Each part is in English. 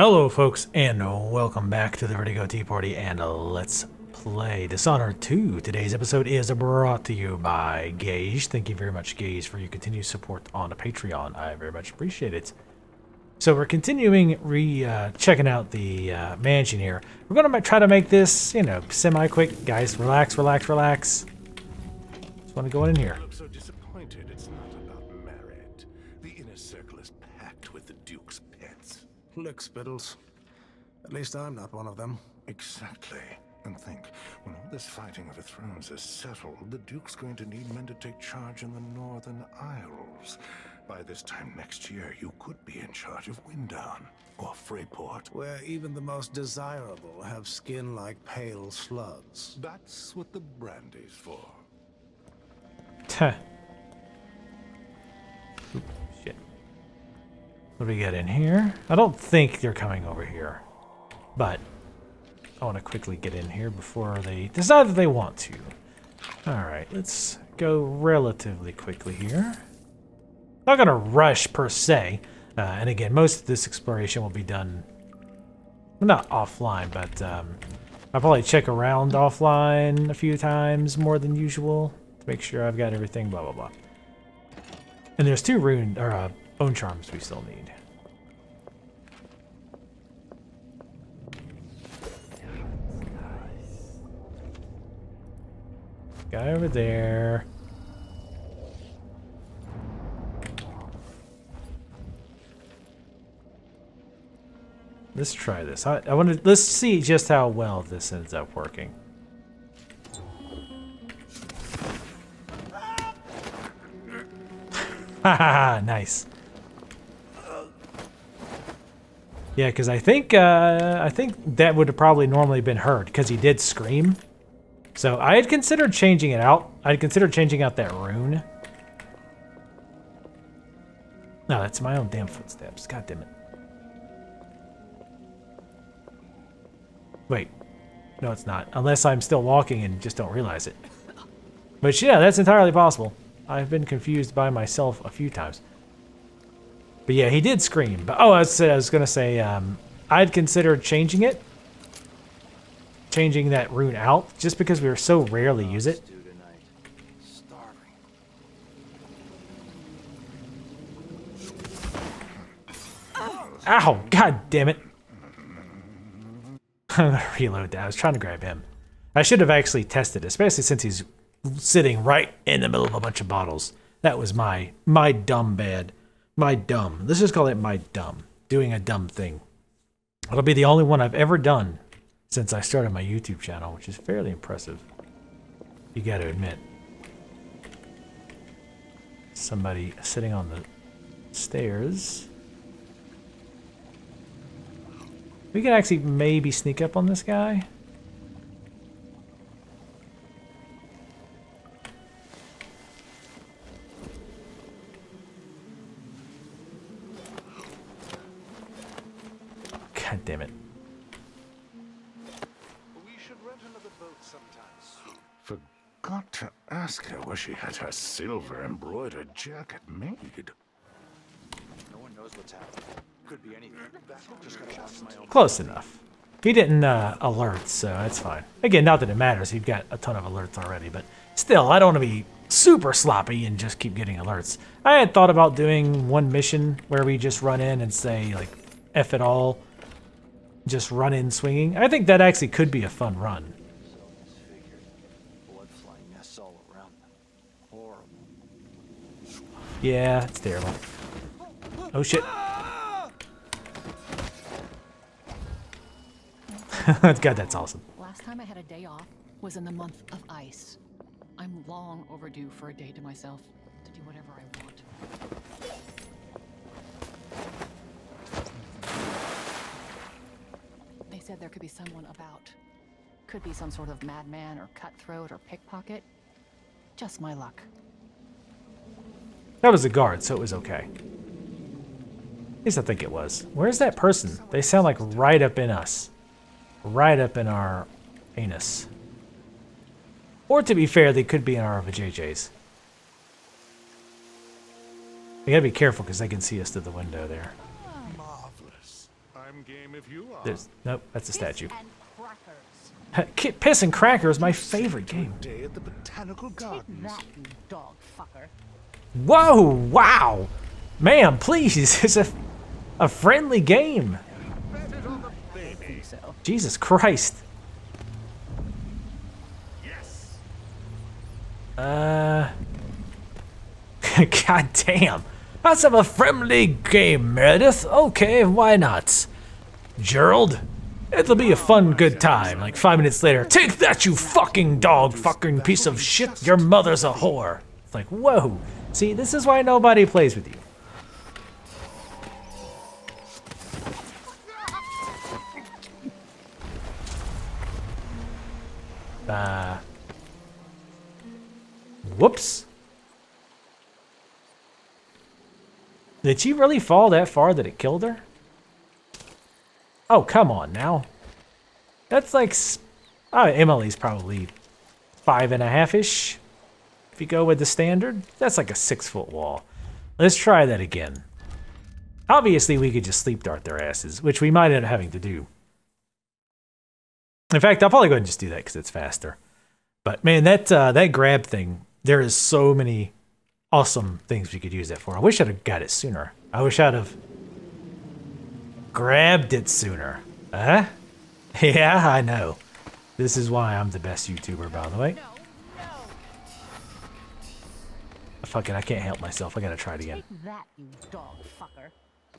Hello folks, and welcome back to the Vertigo Tea Party, and let's play Dishonored 2. Today's episode is brought to you by Gage. Thank you very much, Gage, for your continued support on Patreon. I very much appreciate it. So we're continuing checking out the mansion here. We're going to try to make this, you know, semi-quick. Guys, relax, relax, relax. Just want to go in here. I look so disappointed it's not about merit. The inner circle is packed with the Duke's pets. Look, Spittles, at least I'm not one of them. Exactly. And think, when all this fighting over thrones is settled, the Duke's going to need men to take charge in the Northern Isles. By this time next year, you could be in charge of Windown or Freeport, where even the most desirable have skin like pale slugs. That's what the brandy's for. Huh. Shit. What do we get in here? I don't think they're coming over here, but I want to quickly get in here before they decide that they want to. All right, let's go relatively quickly here. Not going to rush per se. And again, most of this exploration will be done, well, not offline, but I'll probably check around offline a few times more than usual to make sure I've got everything, blah, blah, blah. And there's two rune, or bone charms we still need. Guy over there. Let's try this. I want to. Let's see just how well this ends up working. Haha, nice. Yeah, because I think that would have probably normally been heard because he did scream. So I had considered changing it out. I'd considered changing out that rune. No, that's my own damn footsteps. God damn it. Wait. No, it's not. Unless I'm still walking and just don't realize it. But yeah, that's entirely possible. I've been confused by myself a few times. But yeah, he did scream. But oh, I was going to say, I'd considered changing it. Changing that rune out just because we so rarely use it. Ow! God damn it! I'm gonna reload that. I was trying to grab him. I should have actually tested, especially since he's sitting right in the middle of a bunch of bottles. That was my dumb bad. My dumb. Let's just call it my dumb. Doing a dumb thing. It'll be the only one I've ever done since I started my YouTube channel, which is fairly impressive, you got to admit. Somebody sitting on the stairs. We can actually maybe sneak up on this guy. God damn it. Got to ask her where she had her silver embroidered jacket made. No one knows what's happened. Could be anything. Close enough. He didn't alert, so that's fine. Again, not that it matters. He's got a ton of alerts already, but still, I don't want to be super sloppy and just keep getting alerts. I had thought about doing one mission where we just run in and say, like, F it all. Just run in swinging. I think that actually could be a fun run. Yeah, it's terrible. Oh shit. God, that's awesome. Last time I had a day off was in the month of ice. I'm long overdue for a day to myself to do whatever I want. They said there could be someone about. Could be some sort of madman or cutthroat or pickpocket. Just my luck. That was a guard, so it was okay. At least I think it was. Where's that person? They sound like right up in us. Right up in our anus. Or to be fair, they could be in our vajayjays. We gotta be careful because they can see us through the window there. Marvelous. I I'm game if you are. There's nope, that's a statue. Piss and Crackers, my favorite game. Day at the Botanical Gardens. Take that, you dog fucker. Whoa, wow. Ma'am, please, it's a friendly game. Jesus Christ. Yes. God damn. Let's have a friendly game, Meredith. Okay, why not? Gerald? It'll be a fun, good time. Like 5 minutes later, take that, you fucking dog, fucking piece of shit. Your mother's a whore. It's like, whoa. See, this is why nobody plays with you. Whoops. Did she really fall that far that it killed her? Oh, come on now. That's like... Oh, Emily's probably 5.5-ish. If you go with the standard. That's like a 6-foot wall. Let's try that again. Obviously, we could just sleep dart their asses, which we might end up having to do. In fact, I'll probably go ahead and just do that because it's faster. But man, that grab thing, there is so many awesome things we could use that for. I wish I'd have got it sooner. I wish I'd have... grabbed it sooner. Huh? Yeah, I know. This is why I'm the best YouTuber, by the way. Fuck it, I can't help myself. I gotta try it again. Take that, you dog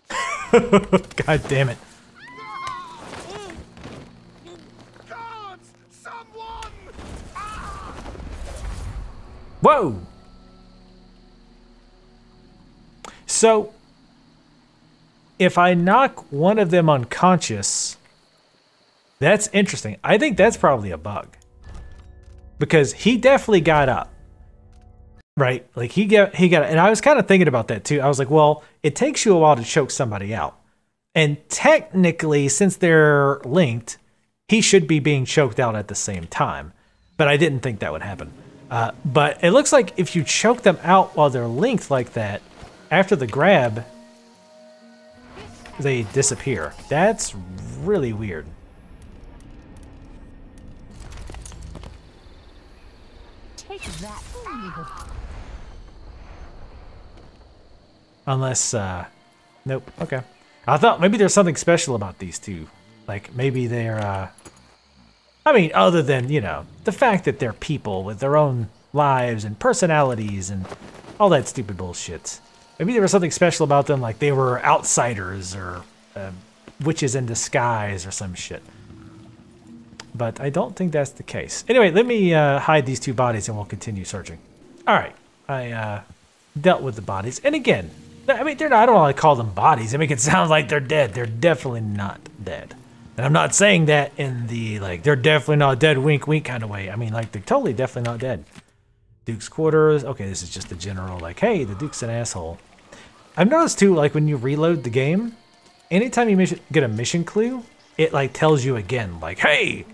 fucker. God damn it. Guards, someone! Ah! Whoa! So... if I knock one of them unconscious, that's interesting. I think that's probably a bug. Because he definitely got up. Right? Like he got and I was kind of thinking about that too. I was like, well, it takes you a while to choke somebody out. And technically, since they're linked, he should be being choked out at the same time. But I didn't think that would happen. But it looks like if you choke them out while they're linked like that, after the grab, they disappear. That's really weird. Take that. Unless, nope, okay. I thought maybe there's something special about these two. Like maybe they're, I mean, other than, you know, the fact that they're people with their own lives and personalities and all that stupid bullshit. Maybe there was something special about them, like they were outsiders or witches in disguise or some shit. But I don't think that's the case. Anyway, let me hide these two bodies and we'll continue searching. All right, I dealt with the bodies. And again, I mean, they're not, I don't want to call them bodies. I make it sound like they're dead. They're definitely not dead. And I'm not saying that in the, like, they're definitely not dead, wink, wink kind of way. I mean, like, they're totally definitely not dead. Duke's quarters. Okay, this is just the general, like, hey, the Duke's an asshole. I've noticed too, like when you reload the game, anytime you get a mission clue, it like tells you again, like, hey,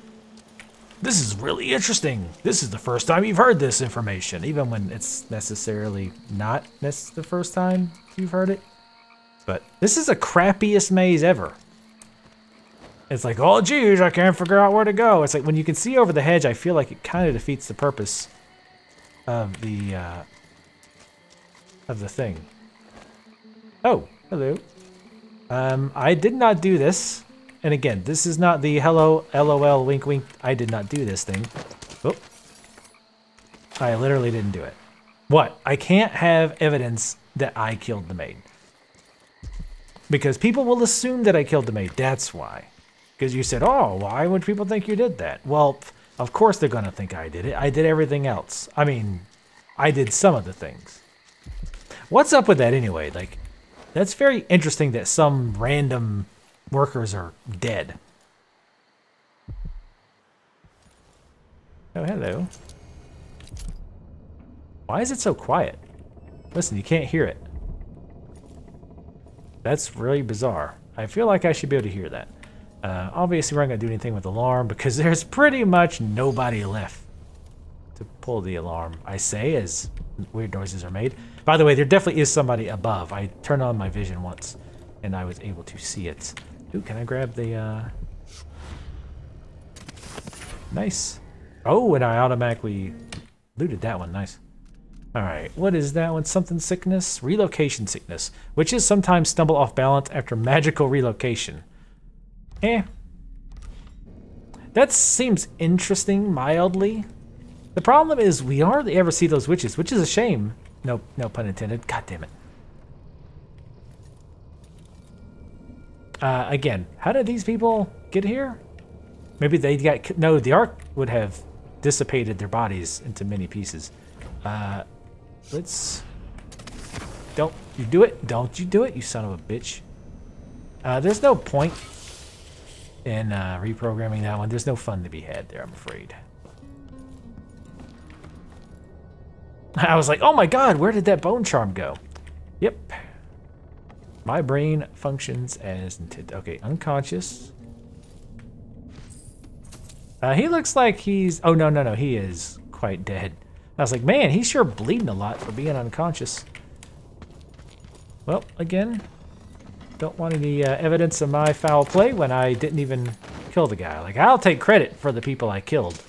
this is really interesting. This is the first time you've heard this information, even when it's necessarily not the first time you've heard it. But this is the crappiest maze ever. It's like, oh geez, I can't figure out where to go. It's like when you can see over the hedge, I feel like it kind of defeats the purpose of the thing. Oh, hello. I did not do this. And again, this is not the hello, LOL, wink, wink, I did not do this thing. Oh. I literally didn't do it. What? I can't have evidence that I killed the maid. Because people will assume that I killed the maid, that's why. Because you said, oh, why would people think you did that? Well, of course they're gonna think I did it. I did everything else. I mean, I did some of the things. What's up with that anyway? Like, that's very interesting that some random workers are dead. Oh, hello. Why is it so quiet? Listen, you can't hear it. That's really bizarre. I feel like I should be able to hear that. Obviously, we're not going to do anything with alarm because there's pretty much nobody left to pull the alarm, I say, as weird noises are made. By the way, there definitely is somebody above. I turned on my vision once and I was able to see it. Dude, can I grab the, Nice. Oh, and I automatically looted that one. Nice. Alright, what is that one? Something sickness? Relocation sickness. Which is sometimes stumble off balance after magical relocation. Eh. That seems interesting, mildly. The problem is we hardly ever see those witches, which is a shame. No, no pun intended. God damn it. Again, how did these people get here? Maybe they got... No, the Ark would have dissipated their bodies into many pieces. Let's... Don't you do it. Don't you do it, you son of a bitch. There's no point in reprogramming that one. There's no fun to be had there, I'm afraid. I was like, oh my god, where did that bone charm go? Yep. My brain functions as intended. Okay, unconscious. He looks like he's... Oh, no, no, no, he is quite dead. I was like, man, he's sure bleeding a lot for being unconscious. Well, again, don't want any evidence of my foul play when I didn't even kill the guy. Like, I'll take credit for the people I killed.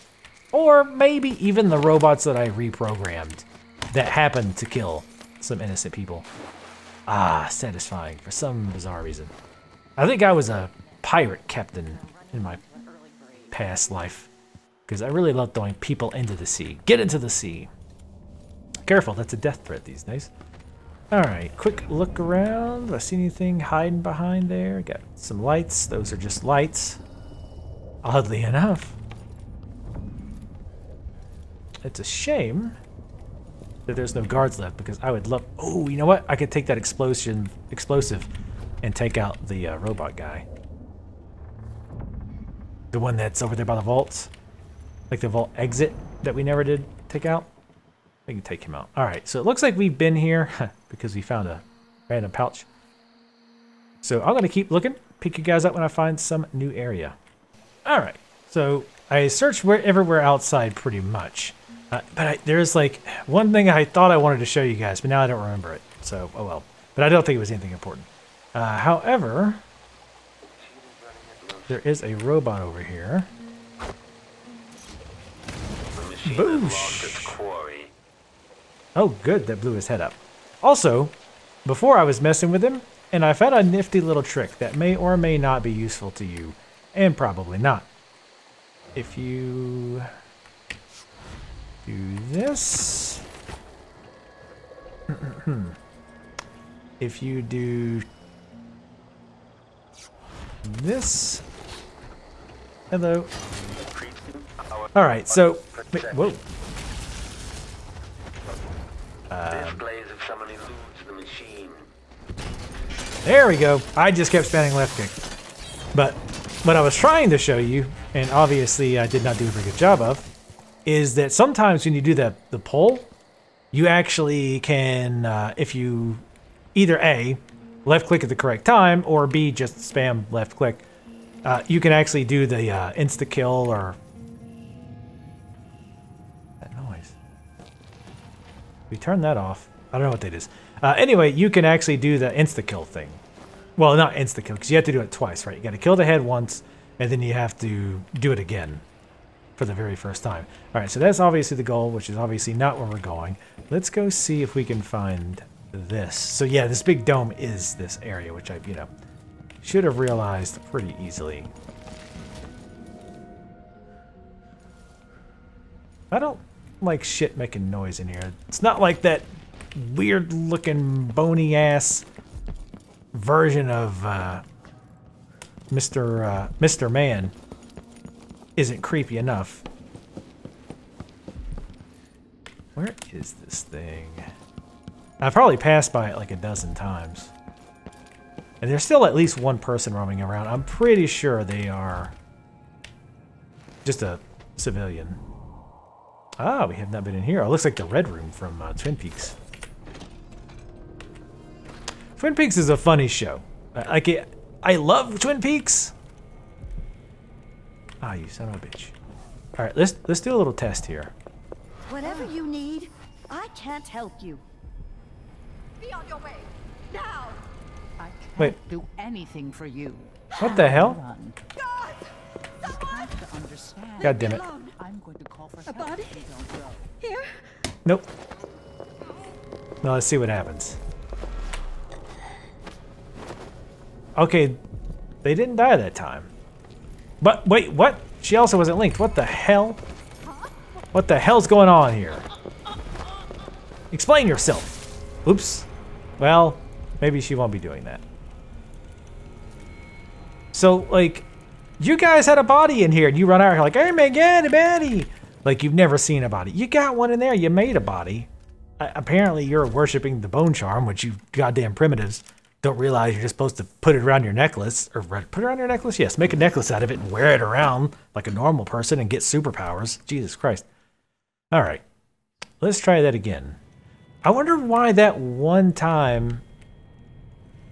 Or maybe even the robots that I reprogrammed that happened to kill some innocent people. Ah, satisfying for some bizarre reason. I think I was a pirate captain in my past life, because I really love throwing people into the sea. Get into the sea. Careful, that's a death threat these days. Alright, quick look around. Do I see anything hiding behind there? Got some lights. Those are just lights. Oddly enough. It's a shame that there's no guards left, because I would love... Oh, you know what? I could take that explosive and take out the robot guy. The one that's over there by the vault. Like the vault exit that we never did take out. We can take him out. Alright, so it looks like we've been here because we found a random pouch. So I'm going to keep looking. Pick you guys up when I find some new area. Alright, so I searched everywhere outside pretty much. But there's like one thing I thought I wanted to show you guys, but now I don't remember it. So, oh well. But I don't think it was anything important. However... There is a robot over here. Boosh! Oh good, that blew his head up. Also, before I was messing with him, and I found a nifty little trick that may or may not be useful to you, and probably not. If you do this... If you do this... Hello. Alright, so... Wait, whoa. There we go. I just kept spamming left kick. But what I was trying to show you, and obviously I did not do a very good job of, is that sometimes when you do the pull, you actually can, if you either A, left click at the correct time, or B, just spam left click. You can actually do the insta-kill or... That noise. We turn that off. I don't know what that is. Anyway, you can actually do the insta-kill thing. Well, not insta-kill, because you have to do it twice, right? You gotta kill the head once, and then you have to do it again for the very first time. Alright, so that's obviously the goal, which is obviously not where we're going. Let's go see if we can find this. So yeah, this big dome is this area, which I, you know... Should have realized pretty easily. I don't like shit making noise in here. It's not like that weird looking bony ass version of Mr. Man isn't creepy enough. Where is this thing? I've probably passed by it like a dozen times. And there's still at least one person roaming around. I'm pretty sure they are just a civilian. Ah, we have not been in here. Oh, it looks like the red room from Twin Peaks. Twin Peaks is a funny show. I love Twin Peaks. Ah, you son of a bitch. All right, let's do a little test here. Whatever you need, I can't help you. Be on your way now. I can't do anything for you. What the hell? God damn it. I'm going to call for help. A body? Here? Nope. No, let's see what happens. Okay, they didn't die that time. But wait, what? She also wasn't linked. What the hell? What the hell's going on here? Explain yourself. Oops. Well, maybe she won't be doing that. So, like, you guys had a body in here and you run out here like, hey man, get a body. Like, you've never seen a body. You got one in there. You made a body. Apparently, you're worshiping the bone charm, which you goddamn primitives don't realize you're just supposed to put it around your necklace. Or put it around your necklace? Yes, make a necklace out of it and wear it around like a normal person and get superpowers. Jesus Christ. All right. Let's try that again. I wonder why that one time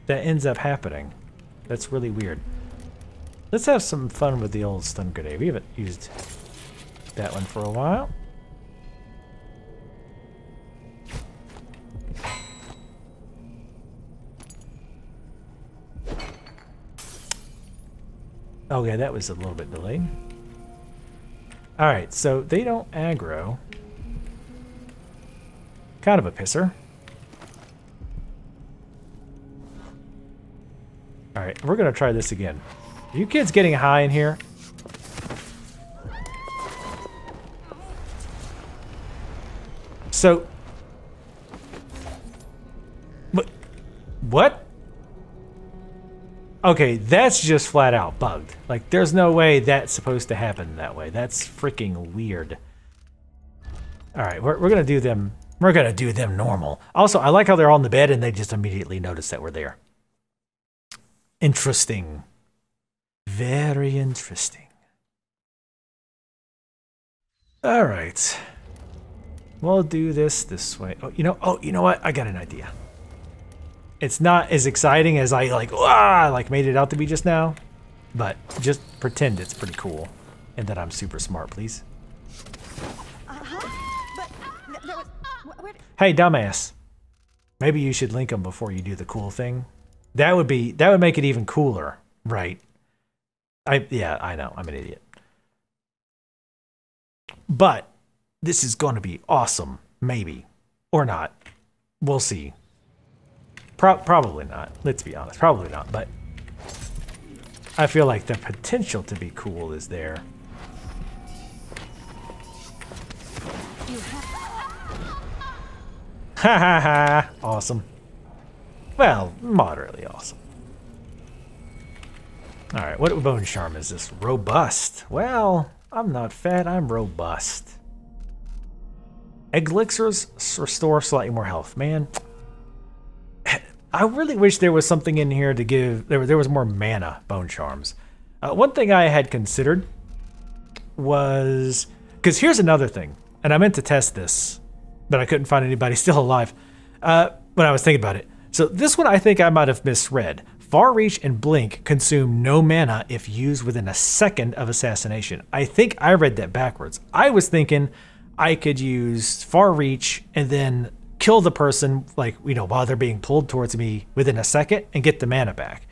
that ends up happening. That's really weird. Let's have some fun with the old stun grenade. We haven't used that one for a while. Okay, that was a little bit delayed. Alright, so they don't aggro. Kind of a pisser. Alright, we're going to try this again. Are you kids getting high in here? So... What? Okay, that's just flat out bugged. Like, there's no way that's supposed to happen that way. That's freaking weird. Alright, we're going to do them... We're going to do them normal. Also, I like how they're on the bed and they just immediately notice that we're there. Interesting. Very interesting. All right. We'll do this way. Oh, you know what? I got an idea. It's not as exciting as I like made it out to be just now, but just pretend it's pretty cool and that I'm super smart, please. Hey, dumbass. Maybe you should link them before you do the cool thing. That would make it even cooler, right? Yeah, I know. I'm an idiot. But this is going to be awesome, maybe or not. We'll see. Probably not. Let's be honest. Probably not, but I feel like the potential to be cool is there. Ha ha ha. Awesome. Well, moderately awesome. All right, what bone charm is this? Robust. Well, I'm not fat, I'm robust. Elixirs restore slightly more health. Man, I really wish there was something in here to give. There was more mana bone charms. One thing I had considered was, because here's another thing, and I meant to test this, but I couldn't find anybody still alive when I was thinking about it. So this one I think I might have misread. Far Reach and Blink consume no mana if used within a second of assassination. I think I read that backwards. I was thinking I could use Far Reach and then kill the person, like, you know, while they're being pulled towards me within a second and get the mana back.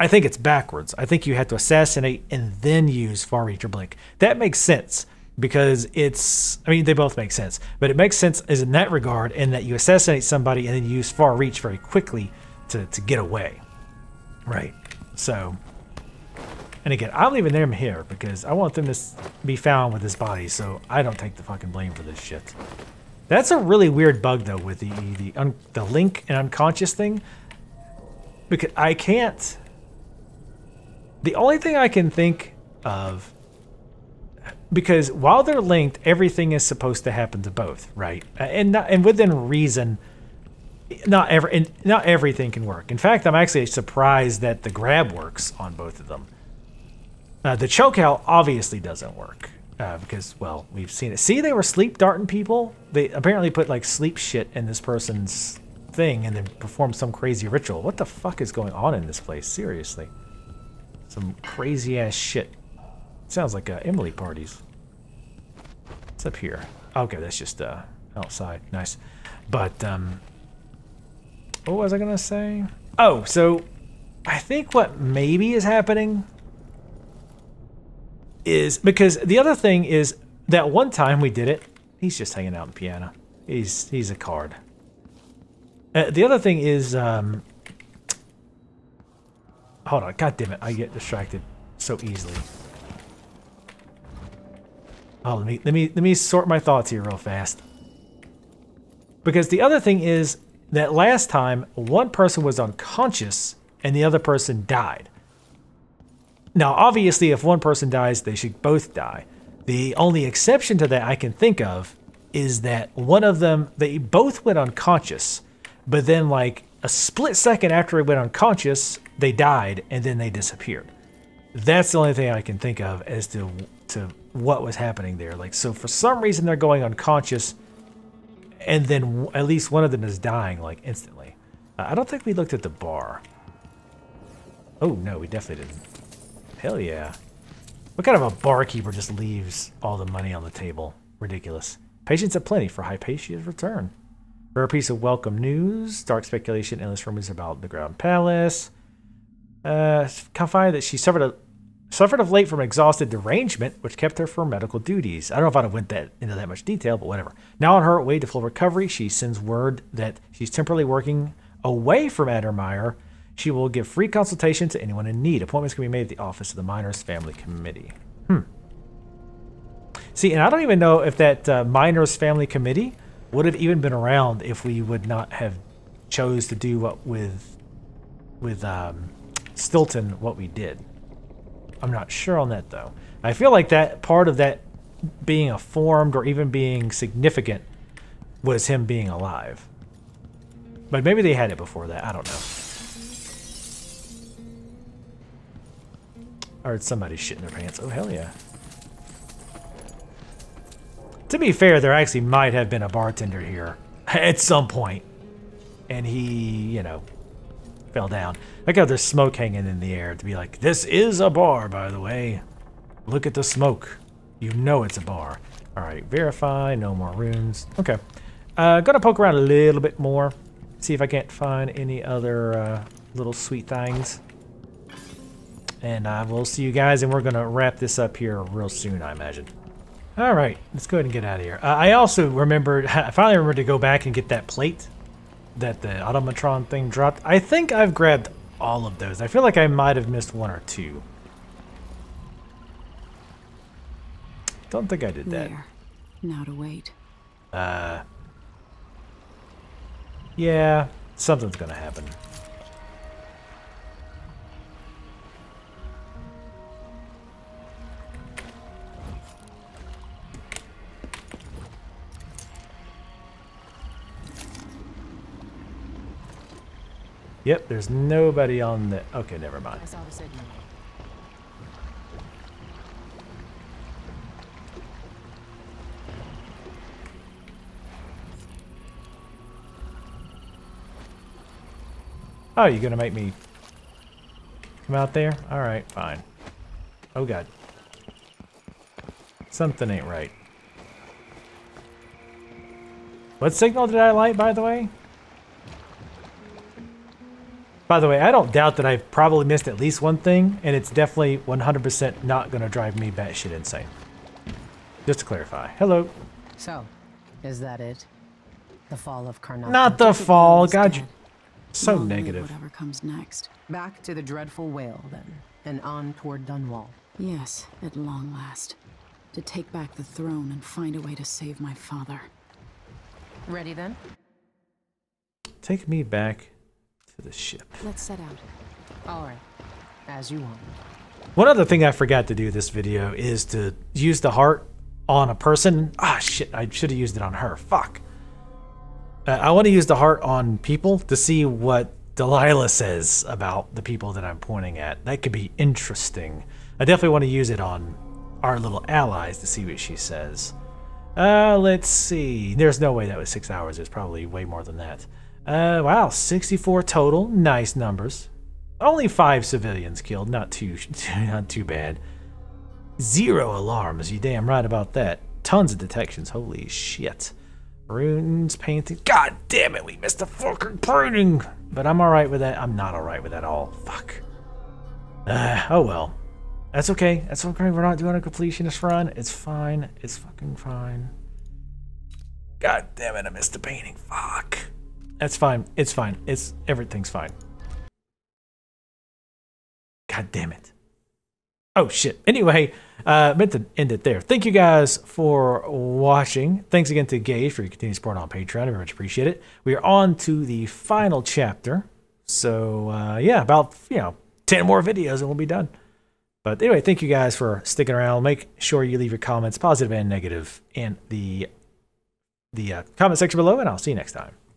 I think it's backwards. I think you have to assassinate and then use Far Reach or Blink. That makes sense because it's, I mean, they both make sense, but it makes sense as in that regard in that you assassinate somebody and then you use Far Reach very quickly to get away. Right, so, and again, I'm leaving them here because I want them to be found with this body, so I don't take the fucking blame for this shit. That's a really weird bug though with the link and unconscious thing, because I can't. The only thing I can think of, because while they're linked, everything is supposed to happen to both, right? And within reason. Not everything can work. In fact, I'm actually surprised that the grab works on both of them. The chokeout obviously doesn't work because, well, we've seen it. See, they were sleep darting people. They apparently put like sleep shit in this person's thing and then performed some crazy ritual. What the fuck is going on in this place? Seriously, some crazy ass shit. Sounds like Emily parties. What's up here? Okay, that's just outside. Nice, but. What was I gonna say? Oh, so I think what maybe is happening is, because the other thing is that one time we did it, he's just hanging out on the piano. He's a card. The other thing is, hold on, god damn it, I get distracted so easily. Oh, let me sort my thoughts here real fast. Because the other thing is that last time one person was unconscious and the other person died. Now, obviously, if one person dies, they should both die. The only exception to that I can think of is that one of them, they both went unconscious, but then like a split second after they went unconscious, they died and then they disappeared. That's the only thing I can think of as to what was happening there. Like, so for some reason they're going unconscious and then at least one of them is dying like instantly. I don't think we looked at the bar. Oh no, we definitely didn't. Hell yeah. What kind of a barkeeper just leaves all the money on the table? Ridiculous. Patience aplenty for Hypatia's return. Rare piece of welcome news. Dark speculation, endless rumors about the Grand Palace. Confide that she suffered of late from exhausted derangement, which kept her from medical duties. I don't know if I'd have went into that much detail, but whatever. Now on her way to full recovery, she sends word that she's temporarily working away from Adermire. She will give free consultation to anyone in need. Appointments can be made at the office of the Miners Family Committee. See, and I don't even know if that Miners Family Committee would have even been around if we would not have chose to do what with Stilton what we did. I'm not sure on that though. I feel like that part of that being formed or even being significant was him being alive. But maybe they had it before that. I don't know. I heard somebody shitting their pants. Oh hell yeah. To be fair, there actually might have been a bartender here at some point. And he, you know, fell down. Look how there's smoke hanging in the air to be like, this is a bar, by the way. Look at the smoke. You know it's a bar. All right, verify, no more rooms. Okay, gonna poke around a little bit more. See if I can't find any other little sweet things. And I will see you guys, and we're gonna wrap this up here real soon, I imagine. All right, let's go ahead and get out of here. I also remembered, I finally remembered to go back and get that plate that the automatron thing dropped. I think I've grabbed all of those. I feel like I might have missed one or two. Don't think I did that. There. Now to wait. Yeah, something's gonna happen. Yep, there's nobody on the... Okay, never mind. Oh, you're gonna make me come out there? Alright, fine. Oh god. Something ain't right. What signal did I light, by the way? By the way, I don't doubt that I've probably missed at least one thing, and it's definitely 100% not going to drive me batshit insane. Just to clarify. Hello. So, is that it? The fall of Karnak. Not the fall. God, you're so negative. Whatever comes next. Back to the dreadful Whale, then, and on toward Dunwall. Yes, at long last. To take back the throne and find a way to save my father. Ready, then? Take me back. The ship. Let's set out. All right, as you want. One other thing I forgot to do this video is to use the heart on a person. Ah, shit! I should have used it on her. Fuck. I want to use the heart on people to see what Delilah says about the people that I'm pointing at. That could be interesting. I definitely want to use it on our little allies to see what she says. Let's see. There's no way that was 6 hours. It's probably way more than that. Wow, 64 total. Nice numbers. Only 5 civilians killed. Not too bad. 0 alarms. You damn right about that. Tons of detections. Holy shit. Runes, painting. God damn it, we missed the fucking painting. But I'm alright with that. I'm not alright with that at all. Fuck. Oh well. That's okay. That's okay. We're not doing a completionist run. It's fine. It's fucking fine. God damn it, I missed the painting. Fuck. That's fine. It's fine. It's everything's fine. God damn it. Oh shit. Anyway, meant to end it there. Thank you guys for watching. Thanks again to Gage for your continued support on Patreon. I very much appreciate it. We are on to the final chapter. So yeah, about 10 more videos and we'll be done. But anyway, thank you guys for sticking around. Make sure you leave your comments, positive and negative, in the comment section below, and I'll see you next time.